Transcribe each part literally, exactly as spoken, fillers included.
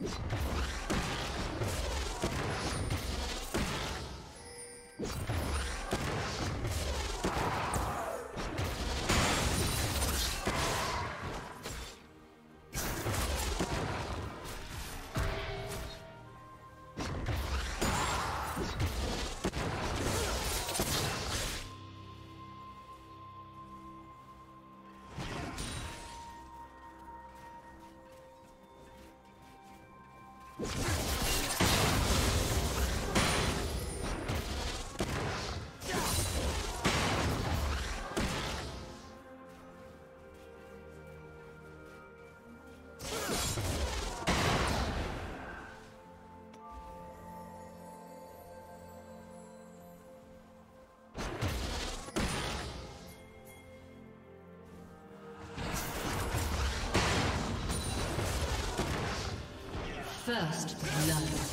First love.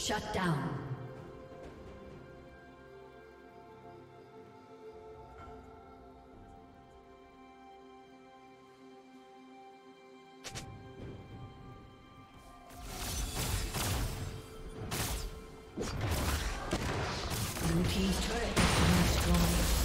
Shut down. Blue team's turret has been destroyed.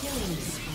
Killing spree.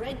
Red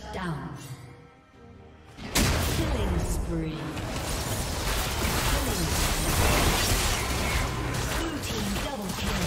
Shut down. Killing spree. Killing spree. Blue team double kill.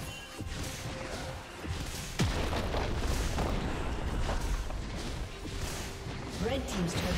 Red team's turret has been destroyed.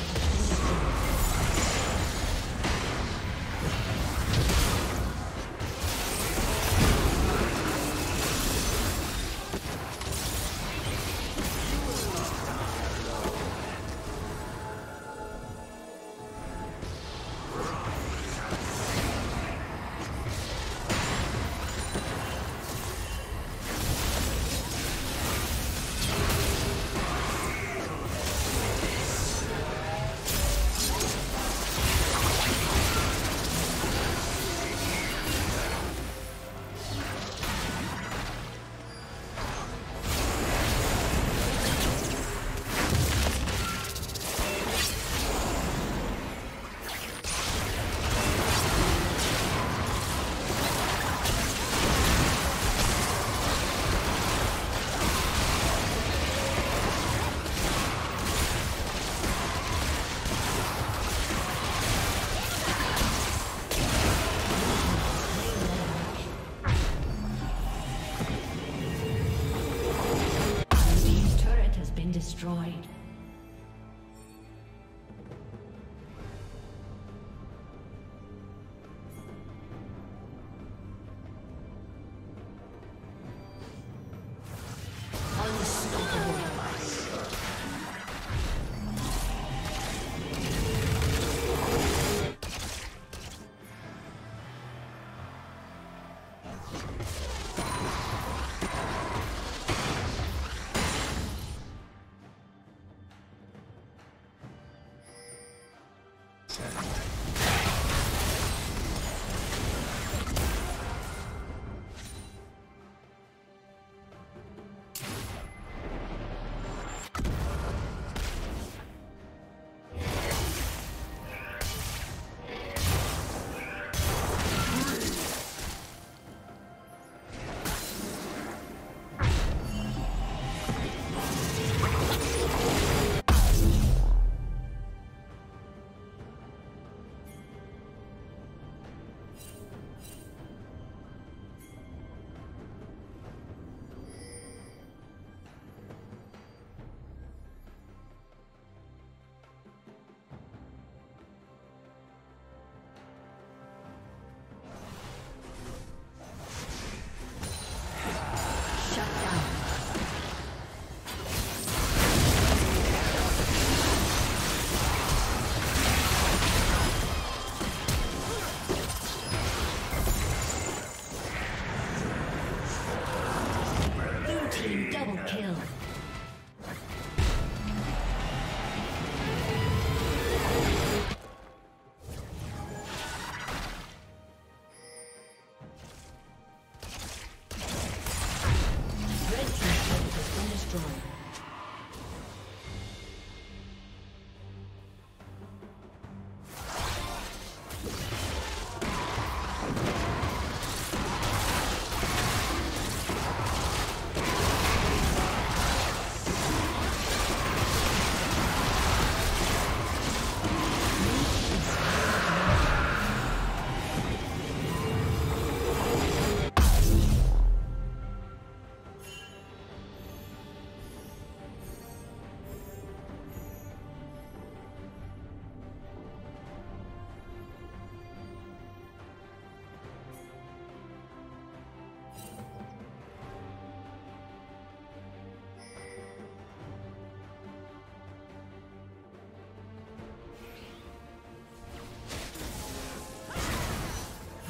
Destroyed.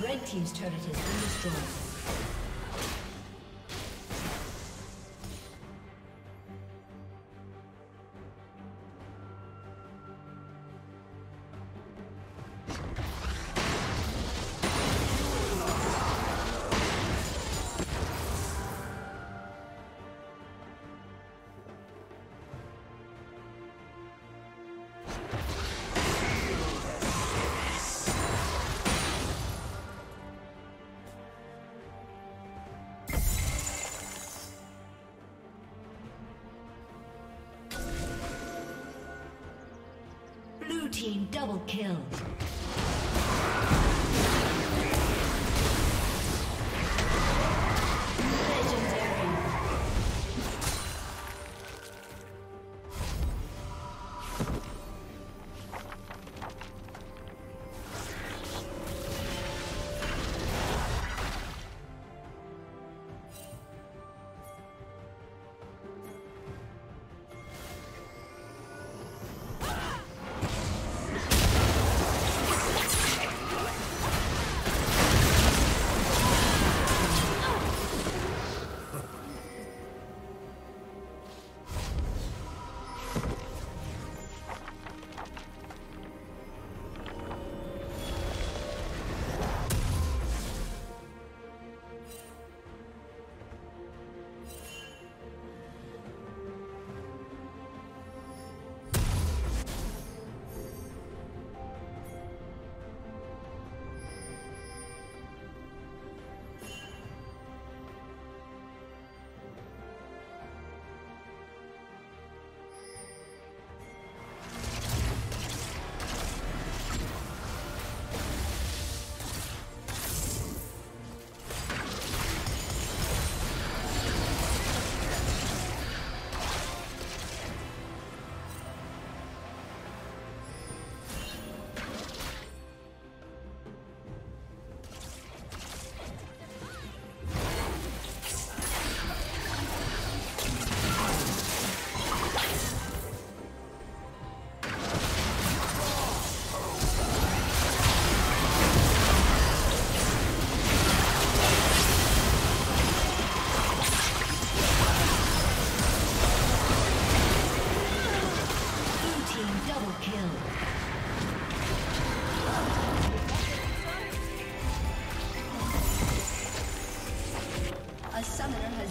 Red team's turret has been destroyed. team double kill.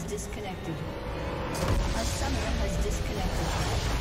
Disconnected. A summoner has disconnected.